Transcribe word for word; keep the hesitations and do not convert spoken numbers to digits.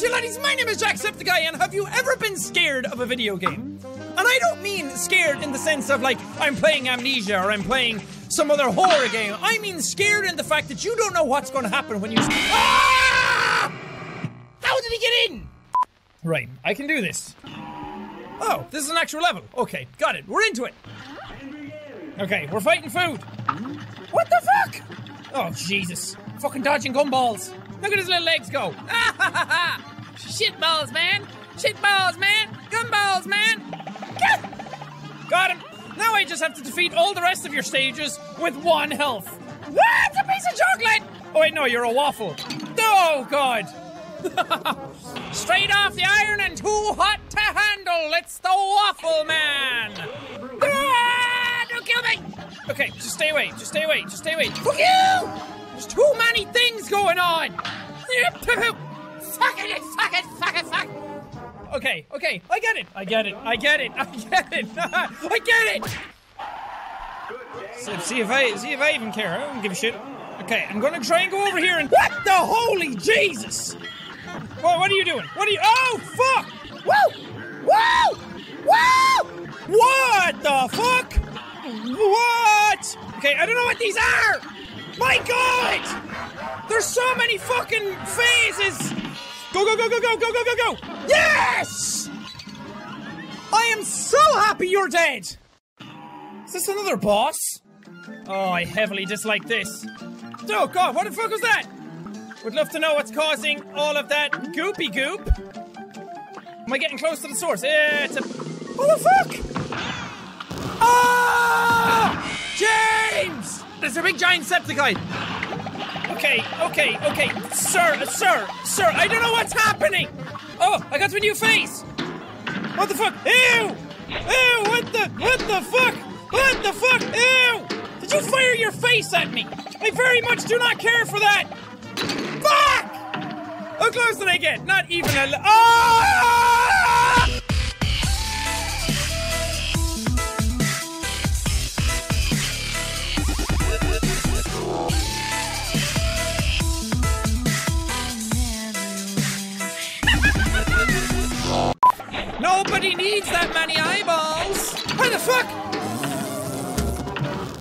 and ladies, my name is Jacksepticeye, and have you ever been scared of a video game? And I don't mean scared in the sense of like, I'm playing Amnesia or I'm playing some other horror game. I mean scared in the fact that you don't know what's going to happen when you- Ah! How did he get in? Right, I can do this. Oh, this is an actual level. Okay, got it. We're into it. Okay, we're fighting food. What the fuck? Oh, Jesus. Fucking dodging gumballs. Look at his little legs go. Ah, ha, ha, ha. Shit balls, man. Shit balls, man. Gumballs, man. Got him. Now I just have to defeat all the rest of your stages with one health. What? A piece of chocolate. Oh, wait, no, you're a waffle. Oh, God. Straight off the iron and too hot to handle. It's the waffle man. Ah, don't kill me. Okay, just stay away. Just stay away. Just stay away. Fuck you. There's too many things going on! Fuck it, fuck it, fuck it, fuck! Okay, okay, I get it! I get it, I get it, I get it! I get it! So, see if I, see if I even care, I don't give a shit. Okay, I'm gonna try and go over here and- What the holy Jesus! Well, what are you doing? What are you- Oh, fuck! Woo! Woo! Woo! What the fuck? What? Okay, I don't know what these are! My God! There's so many fucking phases! Go, go, go, go, go, go, go, go, go! Yes! I am so happy you're dead! Is this another boss? Oh, I heavily dislike this. Oh, God, what the fuck was that? Would love to know what's causing all of that goopy goop. Am I getting close to the source? Yeah, it's a... What the fuck? Ah! James! There's a big giant Septiceye! Okay, okay, okay. Sir, uh, sir, sir, I don't know what's happening! Oh, I got a new face! What the fuck? Ew! Ew, what the, what the fuck? What the fuck? Ew! Did you fire your face at me? I very much do not care for that! Fuck! How close did I get? Not even a li- Oh! Nobody needs that many eyeballs! What the fuck?